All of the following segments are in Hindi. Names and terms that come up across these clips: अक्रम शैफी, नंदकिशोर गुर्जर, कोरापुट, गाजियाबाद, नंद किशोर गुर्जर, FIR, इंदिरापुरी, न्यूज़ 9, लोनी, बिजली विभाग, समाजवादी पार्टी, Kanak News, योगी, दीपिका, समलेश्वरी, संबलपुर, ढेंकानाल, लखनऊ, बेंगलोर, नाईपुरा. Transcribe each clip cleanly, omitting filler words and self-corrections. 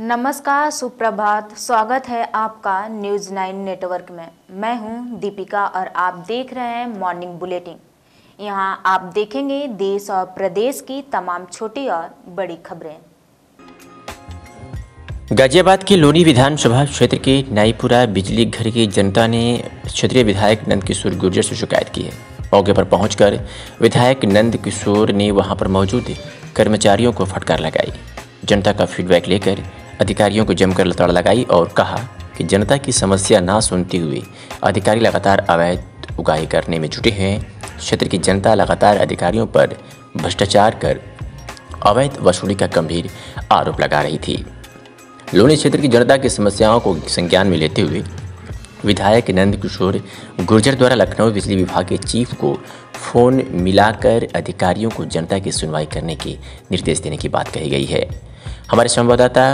नमस्कार, सुप्रभात। स्वागत है आपका न्यूज़ 9 नेटवर्क में। मैं हूं दीपिका और आप देख रहे हैं मॉर्निंग बुलेटिन। यहां आप देखेंगे देश और प्रदेश की तमाम छोटी और बड़ी खबरें। गाजियाबाद के लोनी विधानसभा क्षेत्र के नाईपुरा बिजली घर की जनता ने क्षेत्रीय विधायक नंद किशोर गुर्जर से शिकायत की है। मौके पर पहुंचकर विधायक नंद किशोर ने वहाँ पर मौजूद कर्मचारियों को फटकार लगाई। जनता का फीडबैक लेकर अधिकारियों को जमकर लताड़ लगाई और कहा कि जनता की समस्या ना सुनते हुए अधिकारी लगातार अवैध उगाही करने में जुटे हैं। क्षेत्र की जनता लगातार अधिकारियों पर भ्रष्टाचार कर अवैध वसूली का गंभीर आरोप लगा रही थी। लोनी क्षेत्र की जनता की समस्याओं को संज्ञान में लेते हुए विधायक नंद किशोर गुर्जर द्वारा लखनऊ बिजली विभाग के चीफ को फ़ोन मिलाकर अधिकारियों को जनता की सुनवाई करने के निर्देश देने की बात कही गई है। हमारे संवाददाता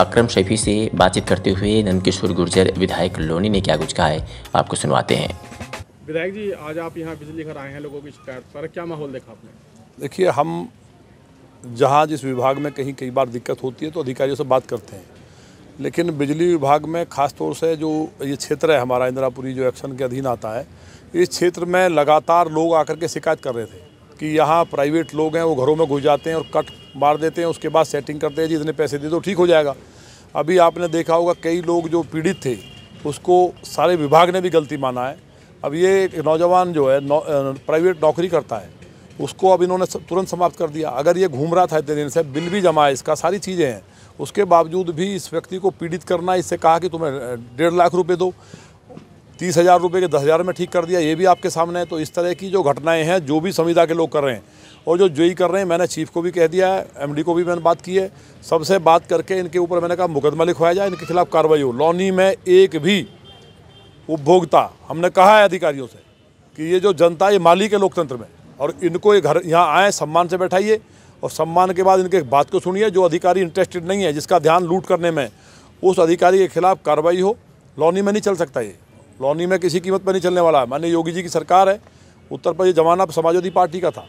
अक्रम शैफी से बातचीत करते हुए नंद किशोर गुर्जर विधायक लोनी ने क्या कुछ कहा है, आपको सुनवाते हैं। विधायक जी, आज आप यहाँ बिजली घर आए हैं लोगों की शिकायत पर, क्या माहौल देखा आपने? देखिए, हम जहाँ जिस विभाग में कई बार दिक्कत होती है तो अधिकारियों से बात करते हैं, लेकिन बिजली विभाग में ख़ासतौर से जो ये क्षेत्र है हमारा इंदिरापुरी जो एक्शन के अधीन आता है, इस क्षेत्र में लगातार लोग आकर के शिकायत कर रहे थे कि यहाँ प्राइवेट लोग हैं, वो घरों में घुस जाते हैं और कट मार देते हैं, उसके बाद सेटिंग करते हैं जी इतने पैसे दे दो ठीक हो जाएगा। अभी आपने देखा होगा कई लोग जो पीड़ित थे उसको सारे विभाग ने भी गलती माना है। अब ये एक नौजवान जो है प्राइवेट नौकरी करता है, उसको अब इन्होंने तुरंत समाप्त कर दिया। अगर ये घूम रहा था इतने दिन से, बिल भी जमा है इसका, सारी चीज़ें हैं, उसके बावजूद भी इस व्यक्ति को पीड़ित करना, इससे कहा कि तुम्हें 1.5 लाख रुपए दो, 30,000 रुपये के 10,000 में ठीक कर दिया, ये भी आपके सामने है। तो इस तरह की जो घटनाएं हैं जो भी संविदा के लोग कर रहे हैं और जो जोई कर रहे हैं, मैंने चीफ को भी कह दिया है, MD को भी मैंने बात की है, सबसे बात करके इनके ऊपर मैंने कहा मुकदमा लिखवाया जाए, इनके खिलाफ कार्रवाई हो। लोनी में एक भी उपभोक्ता, हमने कहा है अधिकारियों से कि ये जो जनता ये मालिक है लोकतंत्र में, और इनको ये घर यहाँ आए सम्मान से बैठाइए और सम्मान के बाद इनके बात को सुनिए। जो अधिकारी इंटरेस्टेड नहीं है, जिसका ध्यान लूट करने में, उस अधिकारी के खिलाफ कार्रवाई हो। लोनी में नहीं चल सकता ये, लोनी में किसी कीमत पर नहीं चलने वाला है। माननीय योगी जी की सरकार है, उत्तर प्रदेश जमाना समाजवादी पार्टी का था,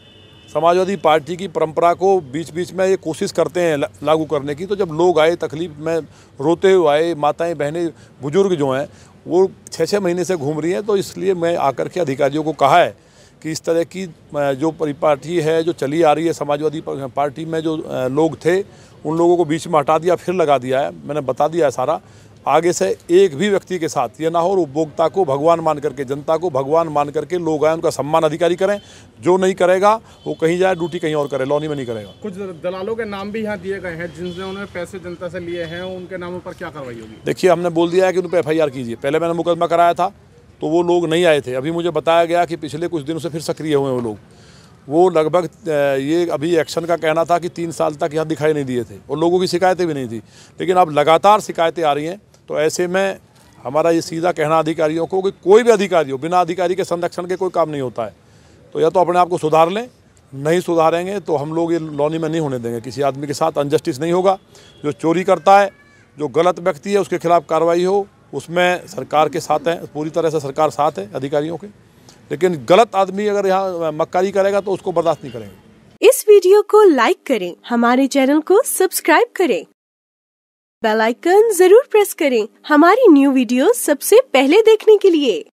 समाजवादी पार्टी की परंपरा को बीच बीच में ये कोशिश करते हैं लागू करने की। तो जब लोग आए तकलीफ में रोते हुए आए, माताएँ बहनें बुजुर्ग जो हैं वो 6-6 महीने से घूम रही हैं, तो इसलिए मैं आकर के अधिकारियों को कहा है कि इस तरह की जो पार्टी है जो चली आ रही है, समाजवादी पार्टी में जो लोग थे उन लोगों को बीच में हटा दिया, फिर लगा दिया है। मैंने बता दिया है सारा, आगे से एक भी व्यक्ति के साथ ये ना हो। और उपभोक्ता को भगवान मान करके, जनता को भगवान मान करके लोग आए, उनका सम्मान अधिकारी करें। जो नहीं करेगा वो कहीं जाए, ड्यूटी कहीं और करे, लोनी में नहीं करेगा। कुछ दलालों के नाम भी यहाँ दिए गए हैं जिन्होंने पैसे जनता से लिए हैं, उनके नामों पर क्या कार्रवाई होगी? देखिए, हमने बोल दिया है कि उन पर FIR कीजिए। पहले मैंने मुकदमा कराया था तो वो लोग नहीं आए थे, अभी मुझे बताया गया कि पिछले कुछ दिनों से फिर सक्रिय हुए हैं वो लोग। वो लगभग ये अभी एक्शन का कहना था कि 3 साल तक यहाँ दिखाई नहीं दिए थे और लोगों की शिकायतें भी नहीं थी, लेकिन अब लगातार शिकायतें आ रही हैं। तो ऐसे में हमारा ये सीधा कहना अधिकारियों को कि कोई भी अधिकारी हो, बिना अधिकारी के संरक्षण के कोई काम नहीं होता है। तो या तो अपने आप को सुधार लें, नहीं सुधारेंगे तो हम लोग ये लोनी में नहीं होने देंगे। किसी आदमी के साथ अनजस्टिस नहीं होगा। जो चोरी करता है, जो गलत व्यक्ति है, उसके खिलाफ कार्रवाई हो। उसमें सरकार के साथ है, पूरी तरह से सरकार साथ है अधिकारियों के, लेकिन गलत आदमी अगर यहाँ मक्कारी करेगा तो उसको बर्दाश्त नहीं करेंगे। इस वीडियो को लाइक करें, हमारे चैनल को सब्सक्राइब करें, बेल आइकन जरूर प्रेस करें हमारी न्यू वीडियो सबसे पहले देखने के लिए।